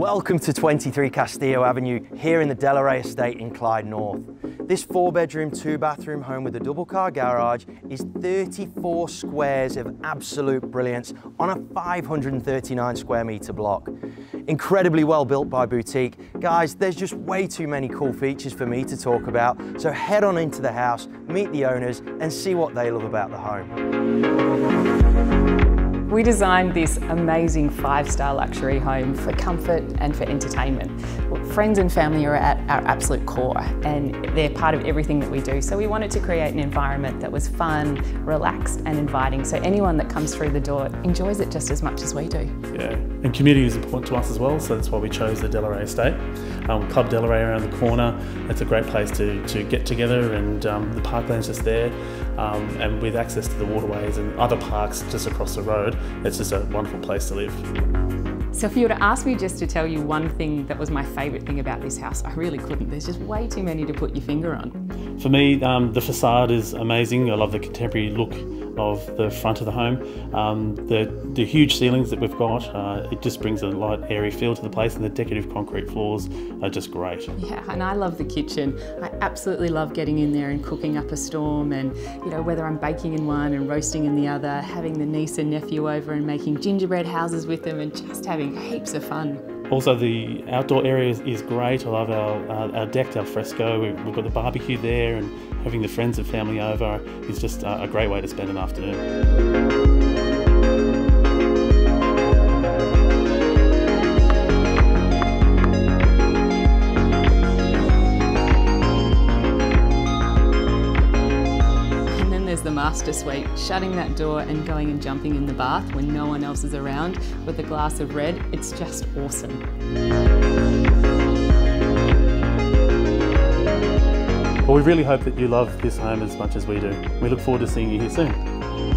Welcome to 23 Castillo Avenue, here in the Delaray Estate in Clyde North. This 4-bedroom, 2-bathroom home with a double-car garage is 34 squares of absolute brilliance on a 539 square metre block. Incredibly well built by Boutique. Guys, there's just way too many cool features for me to talk about, so head on into the house, meet the owners and see what they love about the home. We designed this amazing 5-star luxury home for comfort and for entertainment. Friends and family are at our absolute core and they're part of everything that we do. So we wanted to create an environment that was fun, relaxed and inviting, so anyone that comes through the door enjoys it just as much as we do. Yeah, and community is important to us as well, so that's why we chose the Delaray Estate. Club Delaray around the corner, it's a great place to get together, and the parkland's just there, and with access to the waterways and other parks just across the road. It's just a wonderful place to live. So if you were to ask me just to tell you one thing that was my favourite thing about this house, I really couldn't. There's just way too many to put your finger on. For me, the facade is amazing. I love the contemporary look of the front of the home. The huge ceilings that we've got, it just brings a light, airy feel to the place, and the decorative concrete floors are just great. Yeah, and I love the kitchen. I absolutely love getting in there and cooking up a storm, and you know, whether I'm baking in one and roasting in the other, having the niece and nephew over and making gingerbread houses with them and just having heaps of fun. Also, the outdoor area is great. I love our deck, our fresco. We've got the barbecue there, and having the friends and family over is just a great way to spend an afternoon. The master suite, shutting that door and going and jumping in the bath when no one else is around with a glass of red, it's just awesome. Well, we really hope that you love this home as much as we do. We look forward to seeing you here soon.